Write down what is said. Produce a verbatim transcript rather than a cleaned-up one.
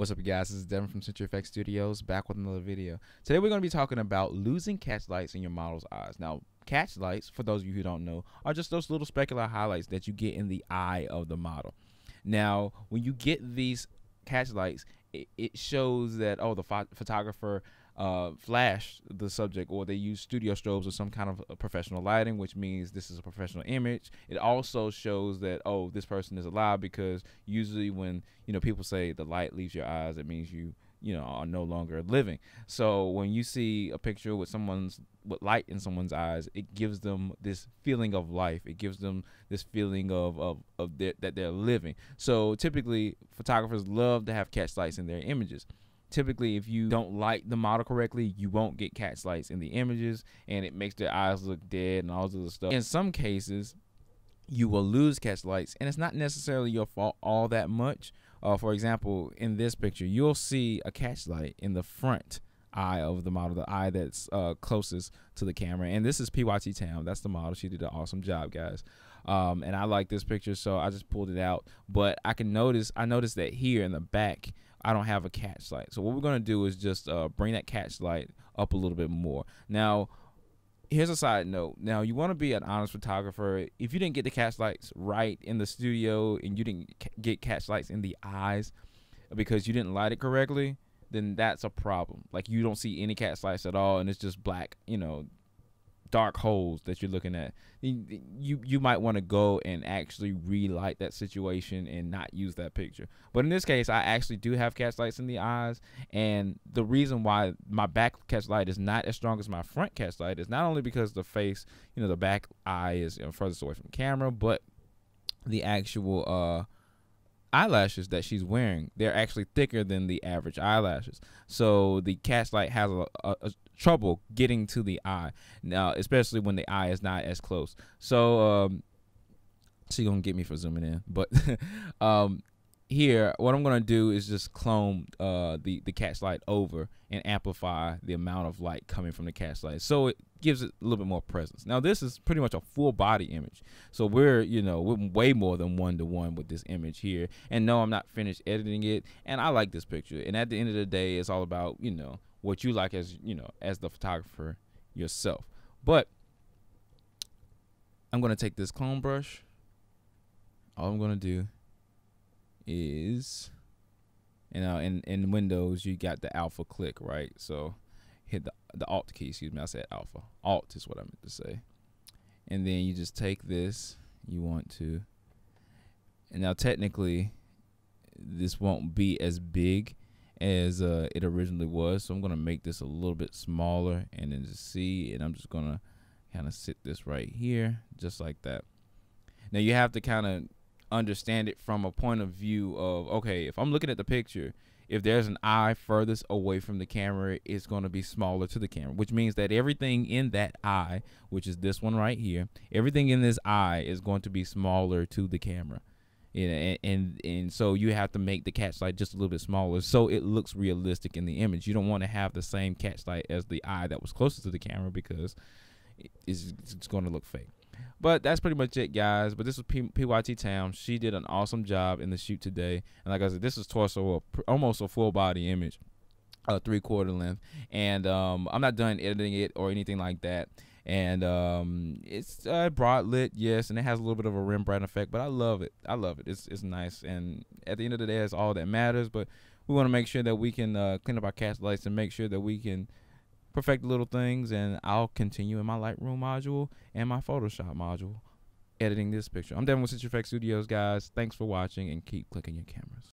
What's up, you guys? This is Devin from CenturyFX Studios, back with another video. Today we're going to be talking about losing catch lights in your model's eyes. Now, catch lights, for those of you who don't know, are just those little specular highlights that you get in the eye of the model. Now, when you get these catch lights, it, it shows that, oh, the ph photographer uh, flashed the subject, or they used studio strobes or some kind of professional lighting, which means this is a professional image. It also shows that, oh, this person is alive, because usually when, you know, people say the light leaves your eyes, it means you, you know, are no longer living. So when you see a picture with someone's with light in someone's eyes, it gives them this feeling of life. It gives them this feeling of of, of their, that they're living. So typically photographers love to have catch lights in their images. Typically, if you don't light the model correctly, you won't get catch lights in the images, and it makes their eyes look dead and all this other stuff. In some cases, you will lose catch lights, and it's not necessarily your fault all that much. Uh, for example, in this picture, you'll see a catch light in the front eye of the model, the eye that's uh, closest to the camera. And this is P Y T Town. That's the model. She did an awesome job, guys. Um, and I like this picture, so I just pulled it out. But I can notice, I noticed that here in the back, I don't have a catch light. So what we're going to do is just uh, bring that catch light up a little bit more. Now, here's a side note. Now, you want to be an honest photographer. If you didn't get the catch lights right in the studio, and you didn't get catch lights in the eyes because you didn't light it correctly, then that's a problem. Like, you don't see any catch lights at all, and it's just black, you know, dark holes that you're looking at. You, you might want to go and actually relight that situation and not use that picture. But in this case, I actually do have catch lights in the eyes. And the reason why my back catch light is not as strong as my front catch light is not only because the face, you know, the back eye is furthest away from camera, but the actual uh, eyelashes that she's wearing, they're actually thicker than the average eyelashes. So the catch light has a, a, a trouble getting to the eye now, especially when the eye is not as close. So um she's gonna get me for zooming in, but um here what I'm gonna do is just clone uh the the catch light over and amplify the amount of light coming from the catch light, so it gives it a little bit more presence. Now, this is pretty much a full body image, so we're, you know, we're way more than one to one with this image here. And no, I'm not finished editing it, and I like this picture, and at the end of the day, it's all about, you know, what you like as, you know, as the photographer yourself. But I'm going to take this clone brush. All I'm going to do is, you know, in, in Windows, you got the alpha click, right? So hit the, the alt key, excuse me, I said alpha. Alt is what I meant to say. And then you just take this, you want to, and now technically this won't be as big as uh, it originally was, so I'm gonna make this a little bit smaller, and then just see, and I'm just gonna kind of sit this right here, just like that. Now, you have to kind of understand it from a point of view of, okay, if I'm looking at the picture, if there's an eye furthest away from the camera, it's gonna be smaller to the camera, which means that everything in that eye, which is this one right here, everything in this eye is going to be smaller to the camera. You know, and, and and so you have to make the catch light just a little bit smaller, so it looks realistic in the image. You don't want to have the same catch light as the eye that was closest to the camera, because it's, it's going to look fake. But that's pretty much it, guys. But this was P Y T Town. She did an awesome job in the shoot today. And like I said, this is torso, almost a full body image, a three quarter length. And um, I'm not done editing it or anything like that. And um, it's uh, broad lit, yes, and it has a little bit of a rim bright effect, but I love it. I love it. It's, it's nice, and at the end of the day, it's all that matters. But we want to make sure that we can uh, clean up our catch lights and make sure that we can perfect little things, and I'll continue in my Lightroom module and my Photoshop module editing this picture. I'm Devin with CenturyFX Studios, guys. Thanks for watching, and keep clicking your cameras.